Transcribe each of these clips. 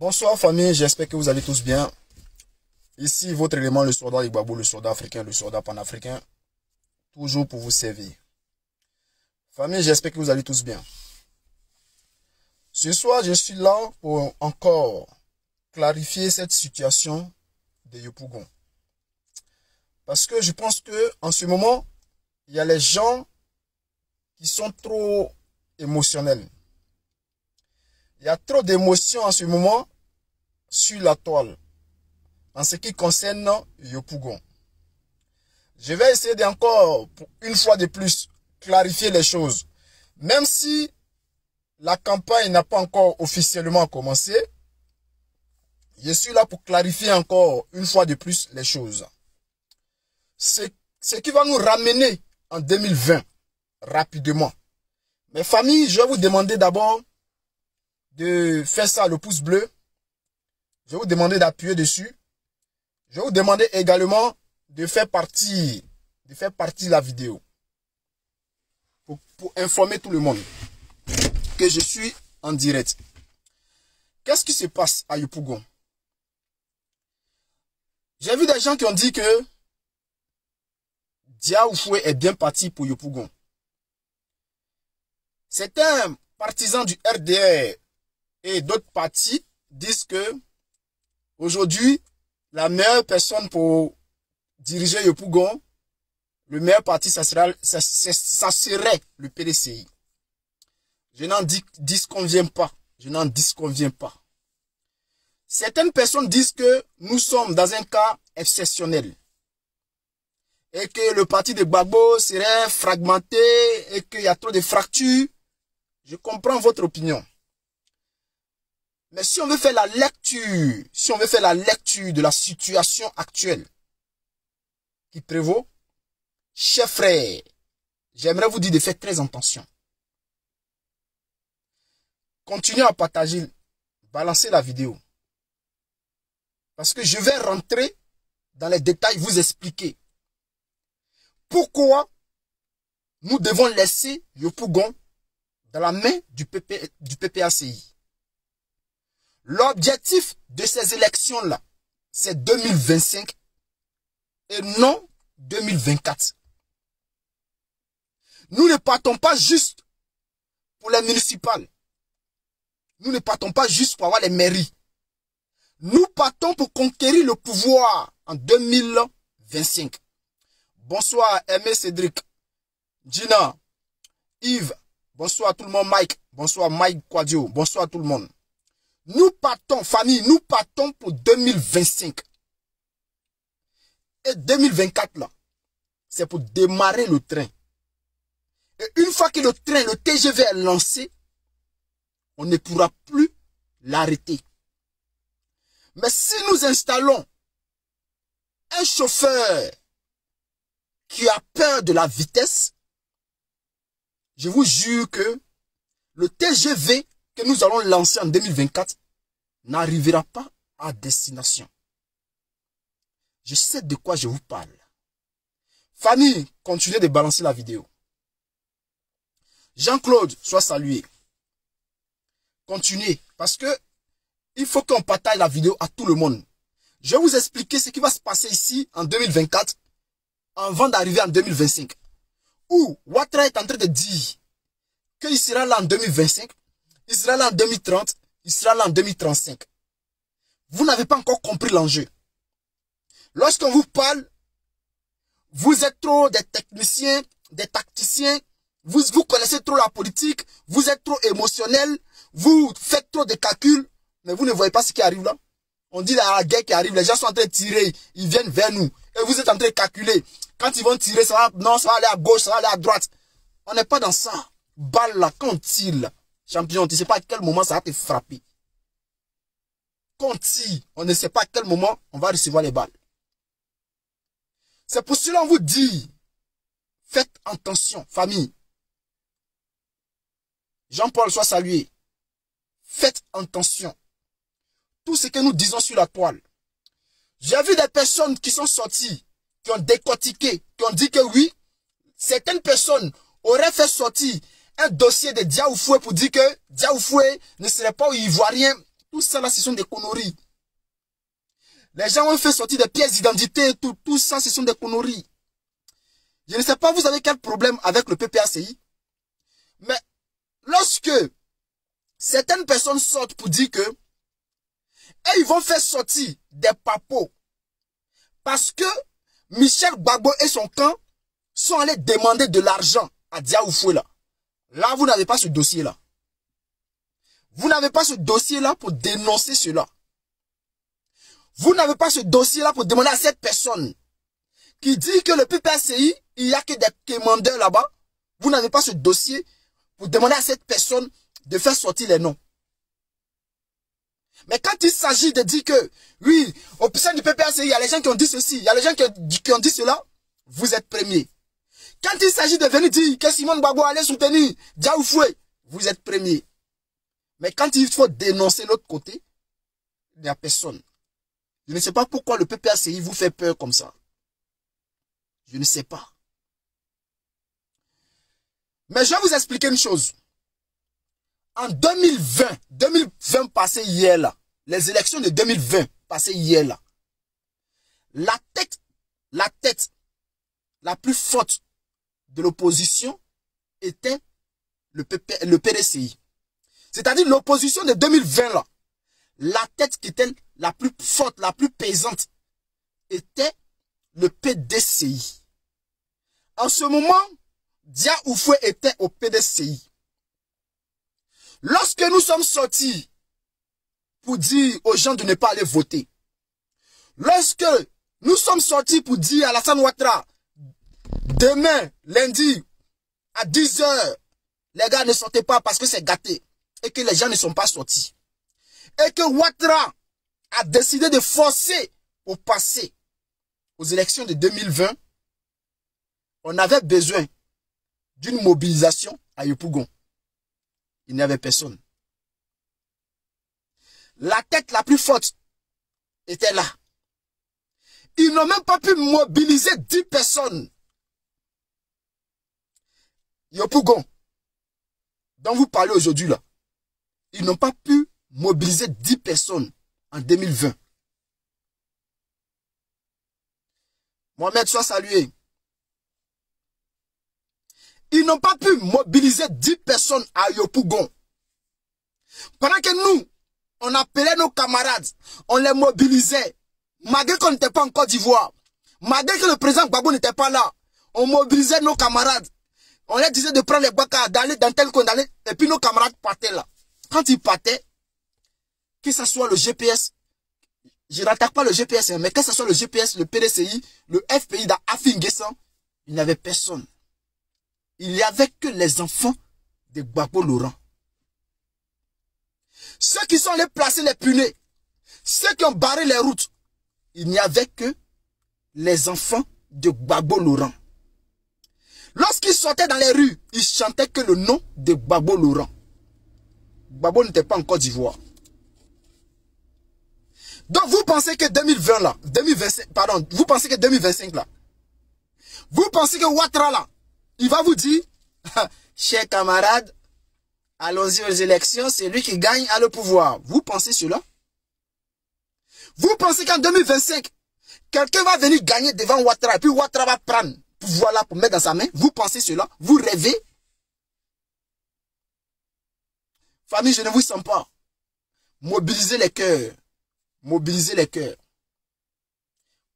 Bonsoir famille, j'espère que vous allez tous bien. Ici votre élément, le soldat Gbagbo, le soldat africain, le soldat panafricain, toujours pour vous servir. Famille, j'espère que vous allez tous bien. Ce soir, je suis là pour encore clarifier cette situation de Yopougon. Parce que je pense que en ce moment, il y a les gens qui sont trop émotionnels. Il y a trop d'émotions en ce moment sur la toile en ce qui concerne Yopougon. Je vais essayer d'encore, pour une fois de plus, clarifier les choses. Même si la campagne n'a pas encore officiellement commencé, je suis là pour clarifier encore une fois de plus les choses. Ce qui va nous ramener en 2020, rapidement. Mes familles, je vais vous demander d'abord de faire ça, le pouce bleu. Je vais vous demander d'appuyer dessus. Je vais vous demander également de faire partie de la vidéo. Pour informer tout le monde que je suis en direct. Qu'est-ce qui se passe à Yopougon? J'ai vu des gens qui ont dit que Djaoufoué est bien parti pour Yopougon. Certains partisans du RDR et d'autres partis disent que aujourd'hui, la meilleure personne pour diriger Yopougon, le meilleur parti, ça serait le PDCI. Je n'en disconviens pas. Je n'en disconviens pas. Certaines personnes disent que nous sommes dans un cas exceptionnel et que le parti de Gbagbo serait fragmenté et qu'il y a trop de fractures. Je comprends votre opinion. Mais si on veut faire la lecture, de la situation actuelle qui prévaut, chers frères, j'aimerais vous dire de faire très attention. Continuez à partager, balancez la vidéo. Parce que je vais rentrer dans les détails, vous expliquer pourquoi nous devons laisser Yopougon dans la main du PPA-CI. L'objectif de ces élections-là, c'est 2025 et non 2024. Nous ne partons pas juste pour les municipales. Nous ne partons pas juste pour avoir les mairies. Nous partons pour conquérir le pouvoir en 2025. Bonsoir Aimé Cédric, Gina, Yves, bonsoir tout le monde, Mike, bonsoir Mike Quadio, bonsoir tout le monde. Nous partons, famille, nous partons pour 2025. Et 2024, là, c'est pour démarrer le train. Et une fois que le train, le TGV est lancé, on ne pourra plus l'arrêter. Mais si nous installons un chauffeur qui a peur de la vitesse, je vous jure que le TGV que nous allons lancer en 2024 n'arrivera pas à destination. Je sais de quoi je vous parle. Famille, continuez de balancer la vidéo. Jean-Claude, sois salué. Continuez, parce que il faut qu'on partage la vidéo à tout le monde. Je vais vous expliquer ce qui va se passer ici en 2024 avant d'arriver en 2025. Où Ouattara est en train de dire qu'il sera là en 2025. Il sera là en 2030, il sera là en 2035. Vous n'avez pas encore compris l'enjeu. Lorsqu'on vous parle, vous êtes trop des techniciens, des tacticiens, vous connaissez trop la politique, vous êtes trop émotionnel, vous faites trop de calculs, mais vous ne voyez pas ce qui arrive là. On dit la guerre qui arrive, les gens sont en train de tirer, ils viennent vers nous, et vous êtes en train de calculer. Quand ils vont tirer, ça va aller à gauche, ça va aller à droite. On n'est pas dans ça. Balle là, quand on tire là, champion, tu ne sais pas à quel moment ça va te frapper. Quand on ne sait pas à quel moment on va recevoir les balles. C'est pour cela qu'on vous dit, faites attention, famille. Jean-Paul, soit salué. Faites attention. Tout ce que nous disons sur la toile. J'ai vu des personnes qui sont sorties, qui ont décortiqué, qui ont dit que oui, certaines personnes auraient fait sortir un dossier de Djaoufoué pour dire que Djaoufoué ne serait pas ivoirien, Tout ça là, ce sont des conneries. Les gens ont fait sortir des pièces d'identité, tout ça, ce sont des conneries. Je ne sais pas, vous avez quel problème avec le PPA-CI, mais lorsque certaines personnes sortent pour dire que et ils vont faire sortir des papos parce que Michel Gbagbo et son camp sont allés demander de l'argent à Djaoufoué là. Là, vous n'avez pas ce dossier-là. Vous n'avez pas ce dossier-là pour dénoncer cela. Vous n'avez pas ce dossier-là pour demander à cette personne qui dit que le PPA-CI, il n'y a que des commandeurs là-bas. Vous n'avez pas ce dossier pour demander à cette personne de faire sortir les noms. Mais quand il s'agit de dire que, oui, au sein du PPA-CI, il y a les gens qui ont dit ceci, il y a les gens qui ont dit cela, vous êtes premier. Quand il s'agit de venir dire que Simone Gbagbo allait soutenir Djaoufoué, vous êtes premier. Mais quand il faut dénoncer l'autre côté, il n'y a personne. Je ne sais pas pourquoi le PPA-CI vous fait peur comme ça. Je ne sais pas. Mais je vais vous expliquer une chose. En 2020 passé hier là, les élections de 2020 passées hier là, la tête la plus forte de l'opposition était le PDCI. C'est-à-dire l'opposition de 2020 là, la tête qui était la plus forte, la plus pesante, était le PDCI. En ce moment, Djaoufoué était au PDCI. Lorsque nous sommes sortis pour dire aux gens de ne pas aller voter, lorsque nous sommes sortis pour dire à Alassane Ouattara, demain, lundi, à 10h, les gars ne sortez pas parce que c'est gâté et que les gens ne sont pas sortis. Et que Ouattara a décidé de forcer au passé, aux élections de 2020, on avait besoin d'une mobilisation à Yopougon. Il n'y avait personne. La tête la plus forte était là. Ils n'ont même pas pu mobiliser 10 personnes. Yopougon, dont vous parlez aujourd'hui là, ils n'ont pas pu mobiliser 10 personnes en 2020. Mohamed, sois salué. Ils n'ont pas pu mobiliser 10 personnes à Yopougon. Pendant que nous, on appelait nos camarades, on les mobilisait, malgré qu'on n'était pas en Côte d'Ivoire, malgré que le président Gbagbo n'était pas là, on mobilisait nos camarades. On leur disait de prendre les bacs, d'aller dans tel coin, d'aller, et puis nos camarades partaient là. Quand ils partaient, que ce soit le GPS, je n'attaque pas le GPS, mais que ce soit le GPS, le PDCI, le FPI d'Affi N'Guessan, il n'y avait personne. Il n'y avait que les enfants de Gbagbo Laurent. Ceux qui sont allés placer les punais, ceux qui ont barré les routes, il n'y avait que les enfants de Gbagbo Laurent. Lorsqu'ils sortaient dans les rues, ils chantaient que le nom de Gbagbo Laurent. Gbagbo n'était pas en Côte d'Ivoire. Donc vous pensez que 2020 là, 2025, pardon, vous pensez que 2025 là, vous pensez que Ouattara là, il va vous dire, chers camarades, allons-y aux élections, c'est lui qui gagne à le pouvoir. Vous pensez cela? Vous pensez qu'en 2025, quelqu'un va venir gagner devant Ouattara et puis Ouattara va prendre le pouvoir là pour mettre dans sa main? Vous pensez cela? Vous rêvez? Famille, je ne vous sens pas. Mobilisez les cœurs. Mobilisez les cœurs.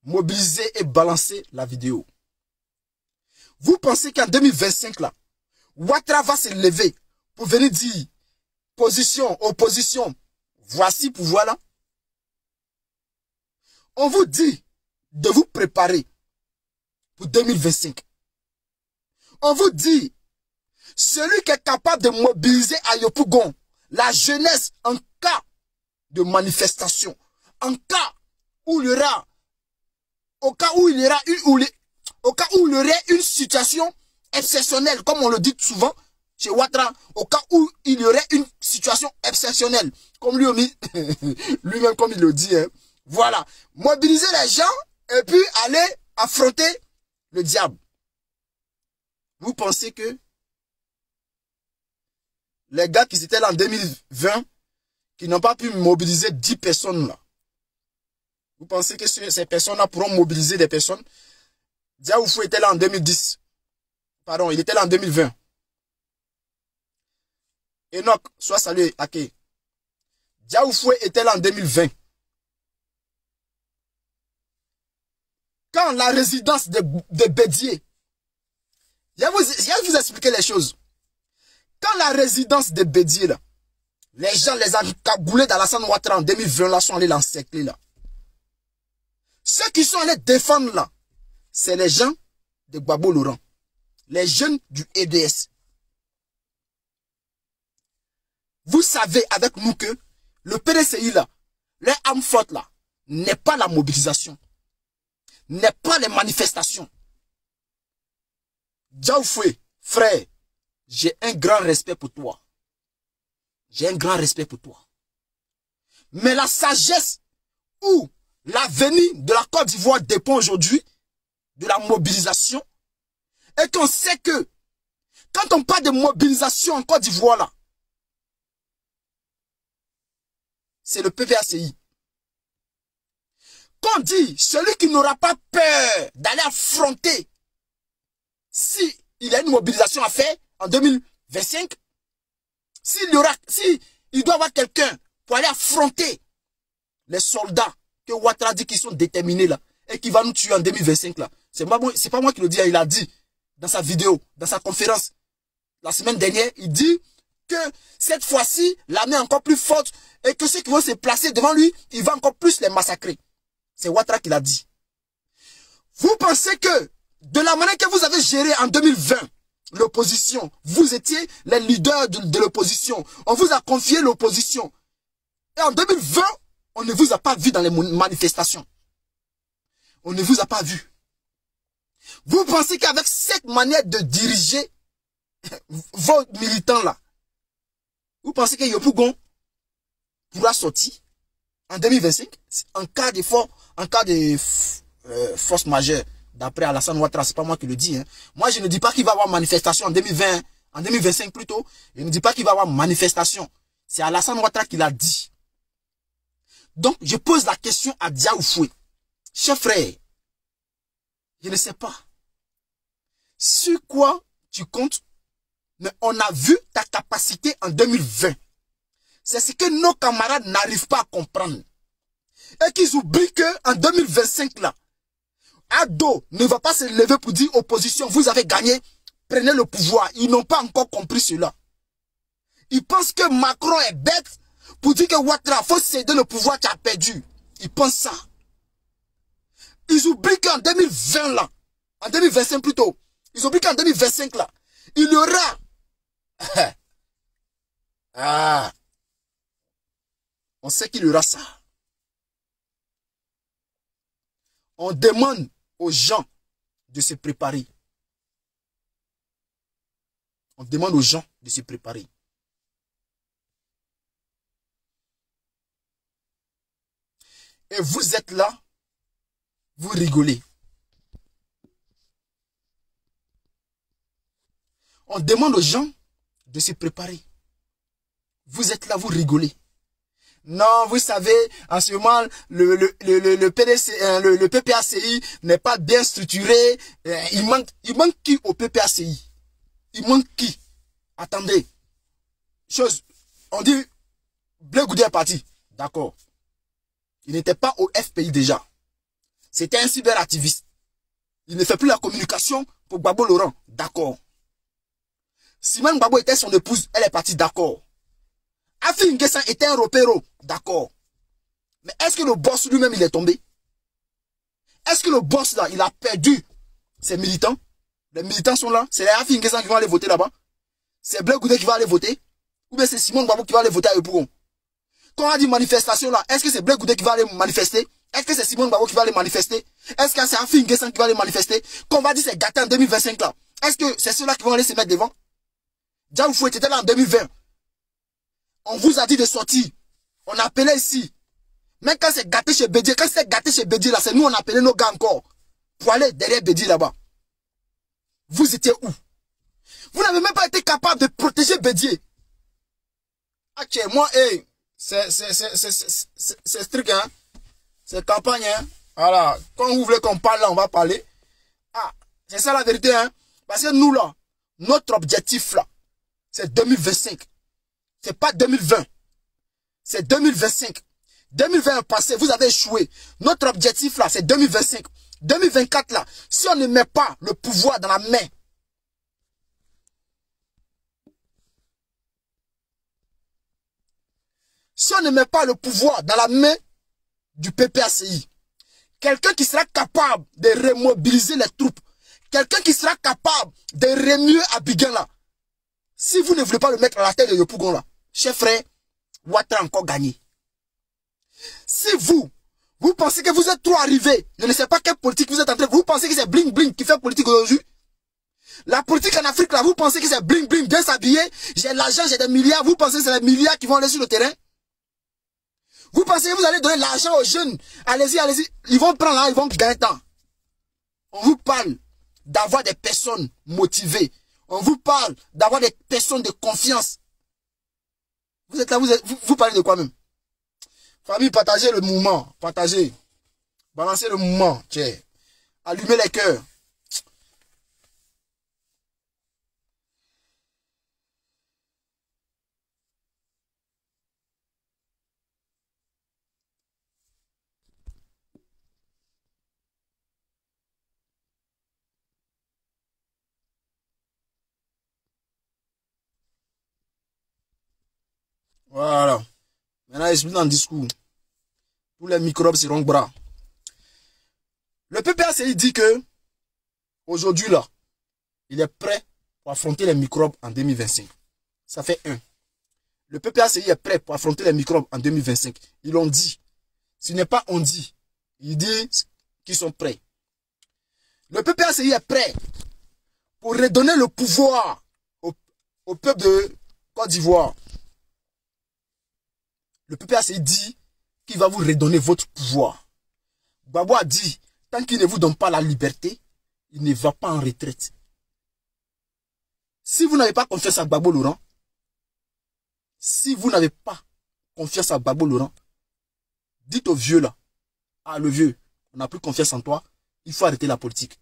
Mobilisez et balancez la vidéo. Vous pensez qu'en 2025, là, Ouattara va se lever pour venir dire position, opposition, voici pouvoir là. On vous dit de vous préparer pour 2025. On vous dit, celui qui est capable de mobiliser à Yopougon, la jeunesse en cas de manifestation, en cas où il y aura, au cas où il y aurait une situation exceptionnelle, comme on le dit souvent chez Ouattara, au cas où il y aurait une situation exceptionnelle, comme lui-même comme il le dit, hein. Voilà, mobiliser les gens et puis aller affronter le diable. Vous pensez que les gars qui étaient là en 2020, qui n'ont pas pu mobiliser 10 personnes là. Vous pensez que ces personnes-là pourront mobiliser des personnes? Djaoufoué était là en 2010. Pardon, il était là en 2020. Enoch, sois salué, Ake. Djaoufoué était là en 2020. Quand la résidence de Bédié, je vais vous expliquer les choses. Quand la résidence de Bédié, là, les gens les ont cagoulés dans la salle Ouattara en 2020, là, sont allés l'encercler, là. Ceux qui sont allés défendre, là, c'est les gens de Gbagbo Laurent. Les jeunes du EDS. Vous savez avec nous que le PDCI, là, les armes fortes, là, n'est pas la mobilisation. N'est pas les manifestations. Djaoufoué, frère, j'ai un grand respect pour toi. J'ai un grand respect pour toi. Mais la sagesse ou l'avenir de la Côte d'Ivoire dépend aujourd'hui de la mobilisation. Et qu'on sait que quand on parle de mobilisation en Côte d'Ivoire, là, c'est le PPA-CI. Qu'on dit, celui qui n'aura pas peur d'aller affronter, si il a une mobilisation à faire en 2025, s'il doit avoir quelqu'un pour aller affronter les soldats que Ouattara dit qu'ils sont déterminés là, et qui va nous tuer en 2025 là, c'est pas moi qui le dis, il a dit dans sa vidéo, dans sa conférence, la semaine dernière, il dit que cette fois-ci, l'armée est encore plus forte et que ceux qui vont se placer devant lui, il va encore plus les massacrer. C'est Ouattara qui l'a dit. Vous pensez que, de la manière que vous avez géré en 2020, l'opposition, vous étiez les leaders de l'opposition. On vous a confié l'opposition. Et en 2020, on ne vous a pas vu dans les manifestations. On ne vous a pas vu. Vous pensez qu'avec cette manière de diriger vos militants-là, vous pensez que Yopougon pourra sortir en 2025, en cas d'effort, en cas de force majeure, d'après Alassane Ouattara, c'est pas moi qui le dis. Hein. Moi, je ne dis pas qu'il va y avoir manifestation en 2020, en 2025 plutôt. Je ne dis pas qu'il va y avoir manifestation. C'est Alassane Ouattara qui l'a dit. Donc, je pose la question à Djaoufoué. Chers frères, je ne sais pas sur quoi tu comptes, mais on a vu ta capacité en 2020. C'est ce que nos camarades n'arrivent pas à comprendre. Et qu'ils oublient qu'en 2025, là, Ado ne va pas se lever pour dire opposition, vous avez gagné, prenez le pouvoir. Ils n'ont pas encore compris cela. Ils pensent que Macron est bête pour dire que Ouattara, faut céder le pouvoir, tu as perdu. Ils pensent ça. Ils oublient qu'en 2020, là, en 2025 plutôt, ils oublient qu'en 2025, là, il y aura... ah... On sait qu'il y aura ça. On demande aux gens de se préparer. On demande aux gens de se préparer. Et vous êtes là, vous rigolez. On demande aux gens de se préparer. Vous êtes là, vous rigolez. Non, vous savez, en ce moment, le PPA-CI n'est pas bien structuré. Il manque qui au PPA-CI? Il manque qui? Attendez. Chose, on dit, Blé Goudé est parti. D'accord. Il n'était pas au FPI déjà. C'était un cyberactiviste. Il ne fait plus la communication pour Gbagbo Laurent. D'accord. Simone Gbagbo était son épouse. Elle est partie. D'accord. Affi N'Guessan était un repéro, d'accord. Mais est-ce que le boss lui-même, il est tombé? Est-ce que le boss, là, il a perdu ses militants? Les militants sont là. C'est les Affi N'Guessan qui vont aller voter là-bas. C'est Blé Goudé qui va aller voter. Ou bien c'est Simone Gbagbo qui va aller voter à Yopougon. Quand on a dit manifestation, là, est-ce que c'est Blé Goudé qui va aller manifester? Est-ce que c'est Simone Gbagbo qui va aller manifester? Est-ce que c'est Affi N'Guessan qui va aller manifester? Quand on va dire c'est gâté en 2025, là, est-ce que c'est ceux-là qui vont aller se mettre devant? Djaoufoué était là en 2020. On vous a dit de sortir. On appelait ici. Même quand c'est gâté chez Bédié, quand c'est gâté chez Bédié, là, c'est nous, on appelait nos gars encore. Pour aller derrière Bédié là-bas. Vous étiez où? Vous n'avez même pas été capable de protéger Bédié. Actuellement, c'est strict, hein. C'est campagne, hein. Voilà. Quand vous voulez qu'on parle, là, on va parler. Ah, c'est ça la vérité, hein. Parce que nous, là, notre objectif, là, c'est 2025. C'est pas 2020. C'est 2025. 2020 est passé, vous avez échoué. Notre objectif, là, c'est 2025. 2024, là, si on ne met pas le pouvoir dans la main, si on ne met pas le pouvoir dans la main du PPA-CI, quelqu'un qui sera capable de remobiliser les troupes, quelqu'un qui sera capable de remuer Abidjan là, si vous ne voulez pas le mettre à la tête de Yopougon là, chers frères, Ouattara encore gagné. Si vous pensez que vous êtes trop arrivé, je ne sais pas quelle politique vous êtes en train de... Vous pensez que c'est bling bling qui fait politique aujourd'hui? La politique en Afrique là, vous pensez que c'est bling bling de s'habiller, j'ai l'argent, j'ai des milliards, vous pensez que c'est des milliards qui vont aller sur le terrain? Vous pensez que vous allez donner l'argent aux jeunes? Allez-y, allez-y. Ils vont prendre là, ils vont gagner temps. On vous parle d'avoir des personnes motivées. On vous parle d'avoir des personnes de confiance. Vous êtes là, vous parlez de quoi même? Famille, partagez le mouvement. Partagez. Balancez le mouvement. Tiens. Allumez les cœurs. Voilà. Maintenant, j'explique dans le discours. Tous les microbes seront bras. Le PPA-CI dit que, aujourd'hui là, il est prêt pour affronter les microbes en 2025. Ça fait un. Le PPA-CI est prêt pour affronter les microbes en 2025. Ils l'ont dit. Ce n'est pas on dit. Ils disent qu'ils sont prêts. Le PPA-CI est prêt pour redonner le pouvoir au peuple de Côte d'Ivoire. Le PPA-CI dit qu'il va vous redonner votre pouvoir. Gbagbo a dit, tant qu'il ne vous donne pas la liberté, il ne va pas en retraite. Si vous n'avez pas confiance à Gbagbo Laurent, si vous n'avez pas confiance à Gbagbo Laurent, dites au vieux là, ah le vieux, on n'a plus confiance en toi, il faut arrêter la politique.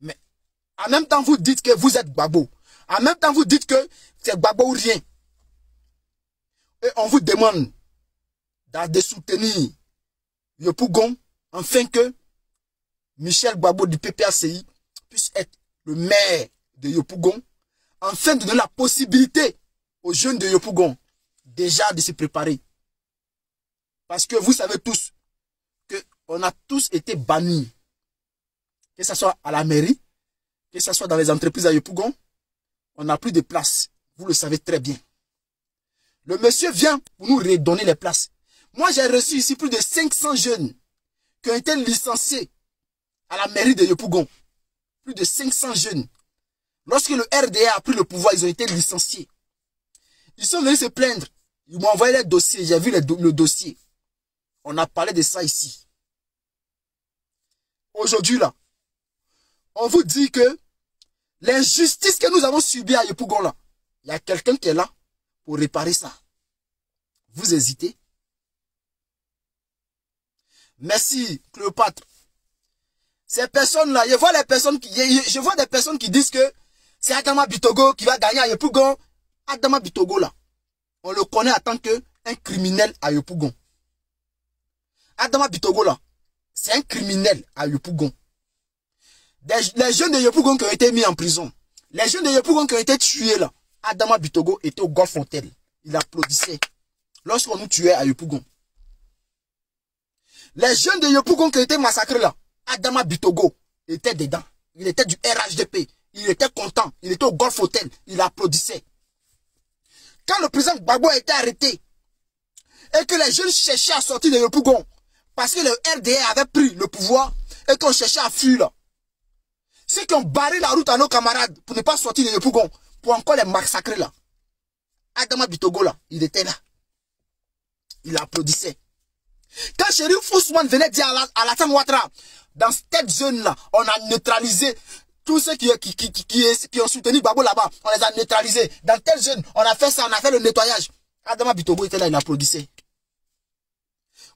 Mais en même temps vous dites que vous êtes Gbagbo, en même temps vous dites que c'est Gbagbo ou rien. Et on vous demande de soutenir Yopougon afin que Michel Gbagbo du PPA-CI puisse être le maire de Yopougon, afin de donner la possibilité aux jeunes de Yopougon déjà de se préparer. Parce que vous savez tous qu'on a tous été bannis, que ce soit à la mairie, que ce soit dans les entreprises à Yopougon, on n'a plus de place, vous le savez très bien. Le monsieur vient pour nous redonner les places. Moi, j'ai reçu ici plus de 500 jeunes qui ont été licenciés à la mairie de Yopougon. Plus de 500 jeunes. Lorsque le RDR a pris le pouvoir, ils ont été licenciés. Ils sont venus se plaindre. Ils m'ont envoyé les dossiers. J'ai vu le dossier. On a parlé de ça ici. Aujourd'hui, là, on vous dit que l'injustice que nous avons subie à Yopougon, là, il y a quelqu'un qui est là pour réparer ça. Vous hésitez. Merci Cléopâtre. Ces personnes-là, je vois des personnes qui disent que c'est Adama Bictogo qui va gagner à Yopougon. Adama Bictogo là, on le connaît en tant qu'un criminel à Yopougon. Adama Bictogo là, c'est un criminel à Yopougon. Les jeunes de Yopougon qui ont été mis en prison, les jeunes de Yopougon qui ont été tués là, Adama Bictogo était au golf Hôtel. Il applaudissait lorsqu'on nous tuait à Yopougon. Les jeunes de Yopougon qui étaient massacrés là, Adama Bictogo était dedans. Il était du RHDP. Il était content. Il était au golf Hôtel. Il applaudissait. Quand le président Gbagbo a été arrêté et que les jeunes cherchaient à sortir de Yopougon parce que le RDR avait pris le pouvoir et qu'on cherchait à fuir là, ceux qui ont barré la route à nos camarades pour ne pas sortir de Yopougon, pour encore les massacrer là, Adama Bictogo là, il était là. Il applaudissait. Quand Chérif Ousmane venait dire à la femme Ouattara, dans cette zone là, on a neutralisé tous ceux qui ont soutenu Gbagbo là-bas. On les a neutralisés. Dans telle zone, on a fait ça, on a fait le nettoyage. Adama Bictogo était là, il applaudissait.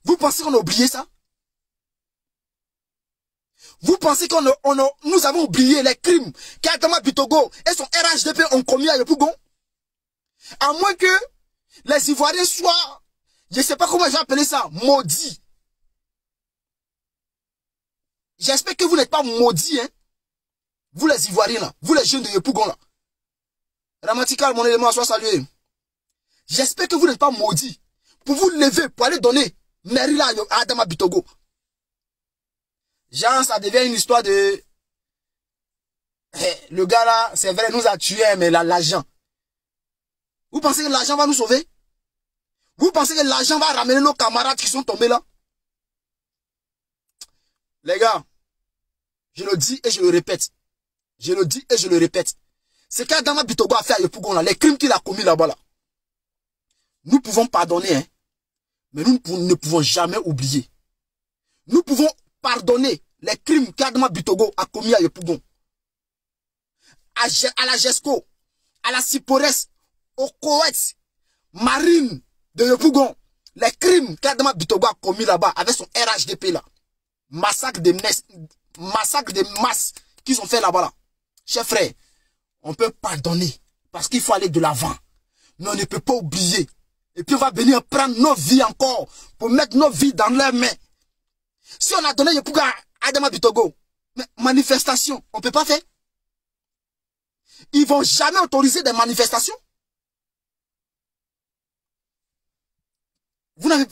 Vous pensez qu'on a oublié ça? Vous pensez qu'on nous avons oublié les crimes qu'Adama Bictogo et son RHDP ont commis à Yopougon? À moins que les Ivoiriens soient, je ne sais pas comment j'ai appelé ça, maudits. J'espère que vous n'êtes pas maudits, hein. Vous les Ivoiriens là, vous les jeunes de Yopougon là. Ramatikal, mon élément, soit salué. J'espère que vous n'êtes pas maudits pour vous lever, pour aller donner mairie là à Adama Bictogo. Genre, ça devient une histoire de... Hey, le gars là, c'est vrai, nous a tué, mais l'argent. Vous pensez que l'argent va nous sauver? Vous pensez que l'argent va ramener nos camarades qui sont tombés là? Les gars, je le dis et je le répète. Je le dis et je le répète. Ce qu'Adama Bictogo a fait à Yopougon là, les crimes qu'il a commis là-bas là. Nous pouvons pardonner, hein, mais nous ne pouvons jamais oublier. Nous pouvons pardonner les crimes qu'Adama Bictogo a commis à Yopougon, à la GESCO, à la Cypress, au Coet, Marine de Yopougon. Les crimes qu'Adama Bictogo a commis là-bas avec son RHDP là. Massacre de masse qu'ils ont fait là-bas là. Chers frères, on peut pardonner parce qu'il faut aller de l'avant. Mais on ne peut pas oublier. Et puis on va venir prendre nos vies encore pour mettre nos vies dans leurs mains. Si on a donné Yopougon à Adama Bictogo, mais manifestation, on ne peut pas faire. Ils ne vont jamais autoriser des manifestations. Vous n'avez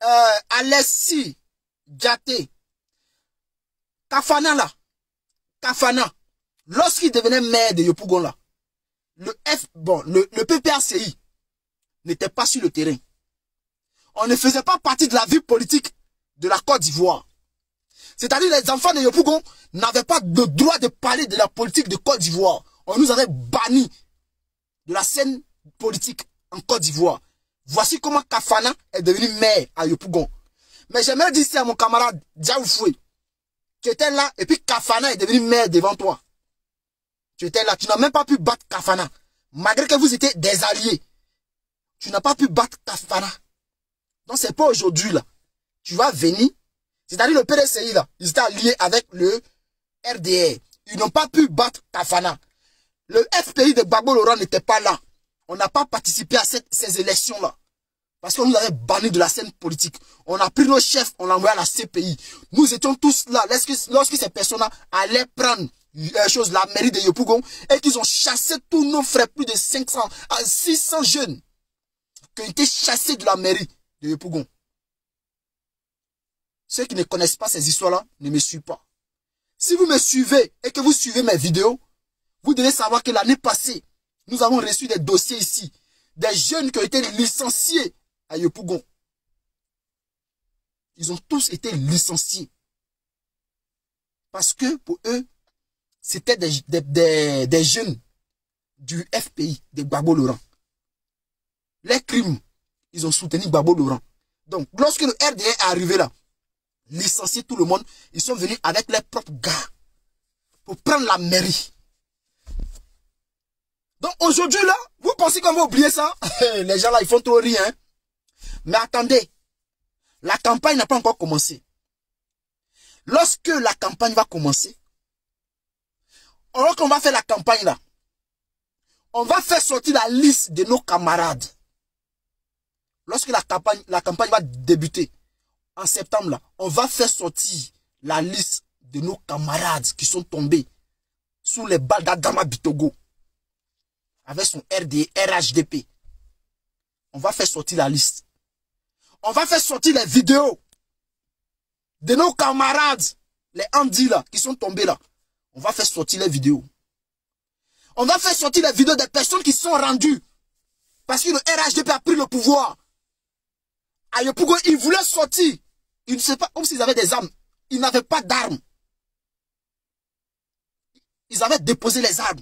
pas. Alessi, Djaté, Kafana là. Kafana, lorsqu'il devenait maire de Yopougon là, le PPA-CI n'était pas sur le terrain. On ne faisait pas partie de la vie politique de la Côte d'Ivoire. C'est-à-dire les enfants de Yopougon n'avaient pas le droit de parler de la politique de Côte d'Ivoire. On nous avait bannis de la scène politique en Côte d'Ivoire. Voici comment Kafana est devenu maire à Yopougon. Mais j'aimerais dire à mon camarade Djaoufoué, tu étais là et puis Kafana est devenu maire devant toi. Tu étais là, tu n'as même pas pu battre Kafana. Malgré que vous étiez des alliés, tu n'as pas pu battre Kafana. Donc c'est pas aujourd'hui là. Tu vas venir. C'est-à-dire le PDCI là, ils étaient alliés avec le RDR. Ils n'ont pas pu battre Kafana. Le FPI de Gbagbo Laurent n'était pas là. On n'a pas participé à ces élections là. Parce qu'on nous avait banni de la scène politique. On a pris nos chefs, on l'a envoyé à la CPI. Nous étions tous là lorsque ces personnes-là allaient prendre la mairie de Yopougon et qu'ils ont chassé tous nos frères, plus de 500 à 600 jeunes qui ont été chassés de la mairie de Yopougon. Ceux qui ne connaissent pas ces histoires-là ne me suivent pas. Si vous me suivez et que vous suivez mes vidéos, vous devez savoir que l'année passée, nous avons reçu des dossiers ici, des jeunes qui ont été licenciés à Yopougon. Ils ont tous été licenciés. Parce que pour eux, c'était des jeunes du FPI, de Gbagbo Laurent. Les crimes, ils ont soutenu Gbagbo Laurent. Donc, lorsque le RDR est arrivé là, licencier tout le monde, ils sont venus avec leurs propres gars pour prendre la mairie. Donc aujourd'hui là, vous pensez qu'on va oublier ça? Les gens là, ils font trop rire, hein? Mais attendez, la campagne n'a pas encore commencé. Lorsque la campagne va commencer, alors qu'on va faire la campagne là, on va faire sortir la liste de nos camarades. Lorsque la campagne va débuter en septembre là, on va faire sortir la liste de nos camarades qui sont tombés sous les balles d'Adama Bictogo avec son RHDP. On va faire sortir la liste. On va faire sortir les vidéos de nos camarades, les Andy là, qui sont tombés là. On va faire sortir les vidéos. On va faire sortir les vidéos des personnes qui sont rendues parce que le RHDP a pris le pouvoir. À Yopougon, ils voulaient sortir. Ils ne savaient pas comme s'ils avaient des armes. Ils n'avaient pas d'armes. Ils avaient déposé les armes.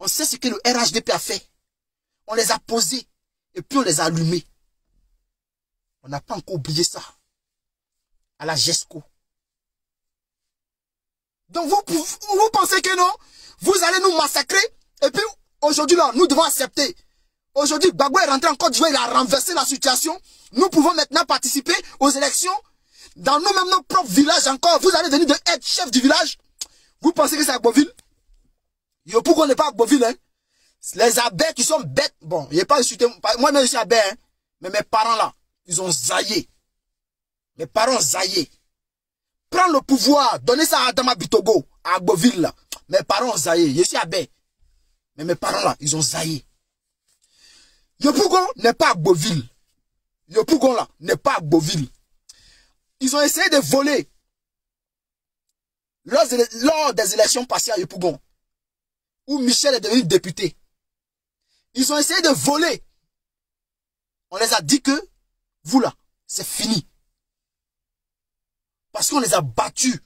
On sait ce que le RHDP a fait. On les a posés et puis on les a allumés. On n'a pas encore oublié ça. À la GESCO. Donc vous pensez que non? Vous allez nous massacrer et puis Aujourd'hui, nous devons accepter. Aujourd'hui, Gbagbo est rentré en Côte d'Ivoire, il a renversé la situation. Nous pouvons maintenant participer aux élections. Dans nous-mêmes, nos propres villages encore, vous allez venir de être chef du village. Vous pensez que c'est Agboville? Yopougon n'est pas Agboville, hein. Les abeilles qui sont bêtes. Bon, il n'est pas insulté. Moi-même, je suis abeille, hein. Mais mes parents, là, ils ont zaillé. Mes parents ont zaillé. Prends le pouvoir, donnez ça à Adama Bictogo, à Agboville, là. Mes parents ont zaillé. Je suis abeille. Mais mes parents, là, ils ont zaillé. Yopougon n'est pas Agboville. Yopougon, là, n'est pas Agboville. Ils ont essayé de voler lors des élections passées à Yopougon, où Michel est devenu député. Ils ont essayé de voler. On les a dit que, vous là, c'est fini. Parce qu'on les a battus.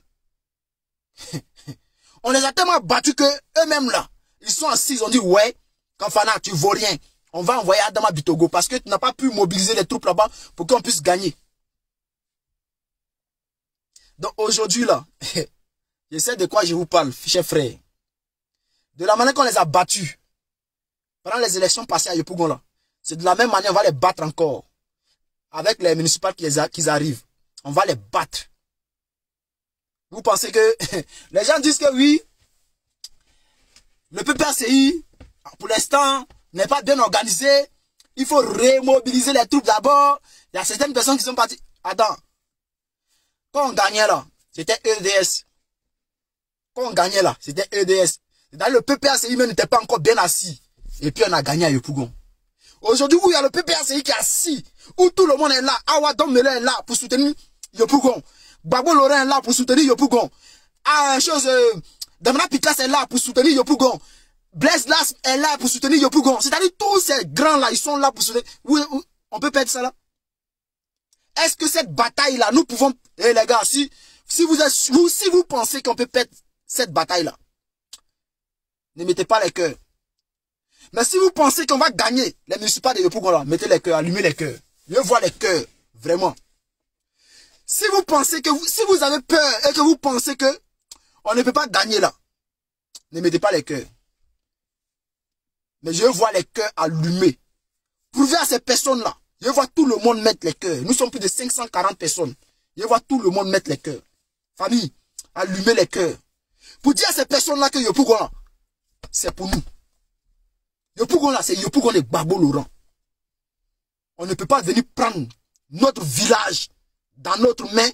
On les a tellement battus que eux-mêmes là, ils sont assis, ils ont dit, ouais, Kafana, tu ne vaux rien. On va envoyer Adama Bictogo parce que tu n'as pas pu mobiliser les troupes là-bas pour qu'on puisse gagner. Donc aujourd'hui là, je sais de quoi je vous parle, chers frères. De la manière qu'on les a battus pendant les élections passées à Yopougon là, c'est de la même manière on va les battre encore. Avec les municipales qui arrivent, on va les battre. Vous pensez que... les gens disent que oui, le PPA-CI, pour l'instant, n'est pas bien organisé. Il faut remobiliser les troupes d'abord. Il y a certaines personnes qui sont parties. Attends. Quand on gagnait là, c'était EDS. Quand on gagnait là, c'était EDS. Dans le PPA-CI même n'était pas encore bien assis. Et puis on a gagné à Yopougon. Aujourd'hui, où il y a le PPA-CI qui est assis, où tout le monde est là, Awa Domelo est là pour soutenir Yopougon. Gbagbo Laurent est là pour soutenir Yopougon. Damana Pickass est là pour soutenir Yopougon. Blaise Lass est là pour soutenir Yopougon. C'est-à-dire tous ces grands-là, ils sont là pour soutenir. Oui, on peut perdre ça là. Est-ce que cette bataille-là, nous pouvons... Eh les gars, si vous pensez qu'on peut perdre cette bataille-là, ne mettez pas les cœurs. Mais si vous pensez qu'on va gagner les municipales de Yopougon là, mettez les cœurs, allumez les cœurs. Je vois les cœurs, vraiment. Si vous pensez que si vous avez peur et que vous pensez que on ne peut pas gagner là, ne mettez pas les cœurs. Mais je vois les cœurs allumés. Prouvez à ces personnes-là. Je vois tout le monde mettre les cœurs. Nous sommes plus de 540 personnes. Je vois tout le monde mettre les cœurs. Famille, allumez les cœurs. Pour dire à ces personnes-là que Yopougon là, c'est pour nous. Yopougon là, c'est Yopougon et Gbagbo Laurent. On ne peut pas venir prendre notre village dans notre main,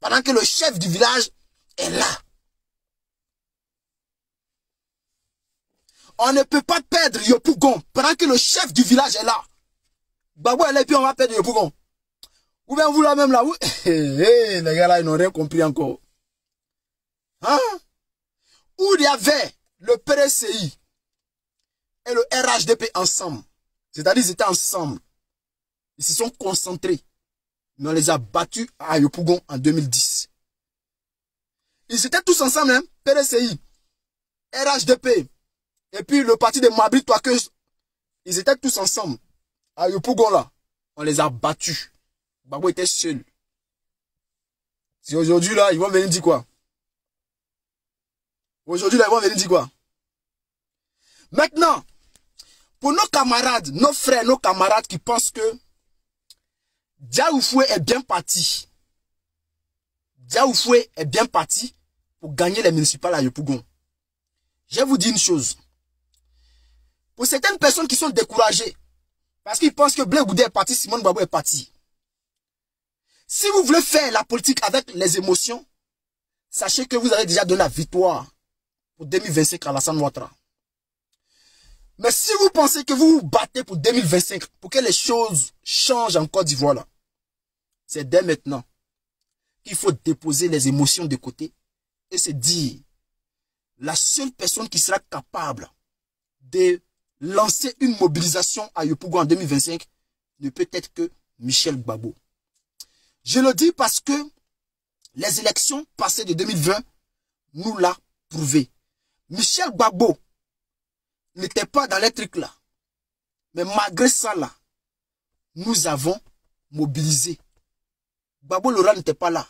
pendant que le chef du village est là. On ne peut pas perdre Yopougon, pendant que le chef du village est là. Gbagbo est là et puis on va perdre Yopougon. Ou bien vous là-même là, vous... les gars là, ils n'ont rien compris encore. Hein? Où il y avait le PDCI et le RHDP ensemble. C'est-à-dire ils étaient ensemble. Ils se sont concentrés. Mais on les a battus à Yopougon en 2010. Ils étaient tous ensemble, hein? PDCI, RHDP, et puis le parti de Mabri Toakeuse. Ils étaient tous ensemble. À Yopougon, là, on les a battus. Gbagbo était seul. Si aujourd'hui, là, ils vont venir dire quoi? Aujourd'hui, là, ils vont venir dire quoi? Maintenant, pour nos camarades, nos frères, nos camarades qui pensent que Djaoufoué est bien parti. Djaoufoué est bien parti pour gagner les municipales à Yopougon. Je vais vous dire une chose. Pour certaines personnes qui sont découragées, parce qu'ils pensent que Blé Goudé est parti, Simone Gbagbo est parti. Si vous voulez faire la politique avec les émotions, sachez que vous avez déjà donné la victoire pour 2025 à Alassane Ouattara. Mais si vous pensez que vous vous battez pour 2025, pour que les choses changent en Côte d'Ivoire, c'est dès maintenant qu'il faut déposer les émotions de côté et se dire, la seule personne qui sera capable de lancer une mobilisation à Yopougon en 2025 ne peut être que Michel Gbagbo. Je le dis parce que les élections passées de 2020 nous l'a prouvé. Michel Gbagbo n'était pas dans les trucs là. Mais malgré ça là, nous avons mobilisé. Gbagbo Laurent n'était pas là.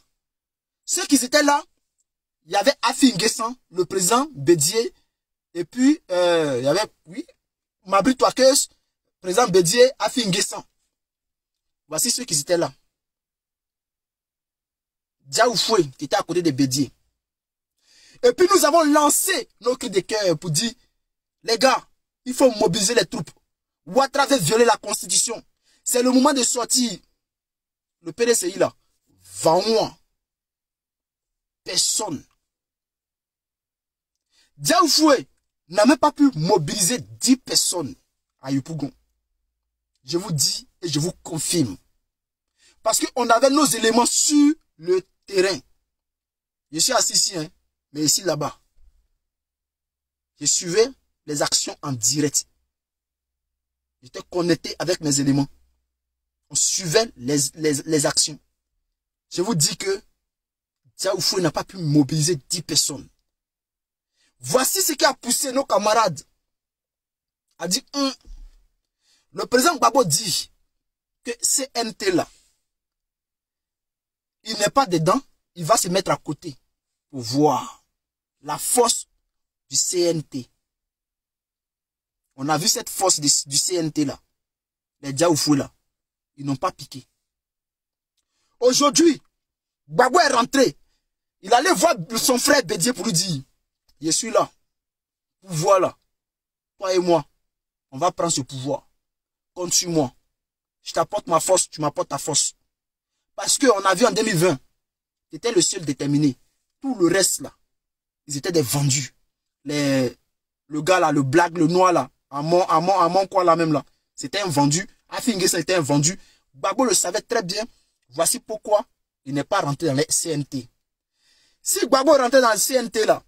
Ceux qui étaient là, il y avait Affi N'Guessan, le président Bédié, et puis il y avait, oui, Mabri Toakes, président Bédié, Affi N'Guessan. Voici ceux qui étaient là. Djaoufoué, qui était à côté de Bédié. Et puis nous avons lancé nos cris de cœur pour dire, les gars, il faut mobiliser les troupes. Ouattara veut violer la constitution. C'est le moment de sortir. Le PDCI là, vends-moi. Personne. Djaoufoué n'a même pas pu mobiliser 10 personnes à Yopougon. Je vous dis et je vous confirme. Parce qu'on avait nos éléments sur le terrain. Je suis assis ici, hein, mais ici là-bas. Je suivais les actions en direct. J'étais connecté avec mes éléments. On suivait les actions. Je vous dis que Djaoufoué n'a pas pu mobiliser 10 personnes. Voici ce qui a poussé nos camarades à dire le président Gbagbo dit que CNT là, il n'est pas dedans, il va se mettre à côté pour voir la force du CNT. On a vu cette force du CNT là, les Djaoufoué là, ils n'ont pas piqué. Aujourd'hui, Gbagbo est rentré, il allait voir son frère Bédié pour lui dire, je suis là, pouvoir là, toi et moi, on va prendre ce pouvoir, compte sur moi, je t'apporte ma force, tu m'apportes ta force. Parce qu'on a vu en 2020, tu étais le seul déterminé, tout le reste là, ils étaient des vendus. Le gars là, le blague, le noir là, Amon quoi là même là, c'était un vendu, Affi N'Guessan était un vendu, Gbagbo le savait très bien, voici pourquoi il n'est pas rentré dans les CNT. Si Gbagbo rentrait dans le CNT là,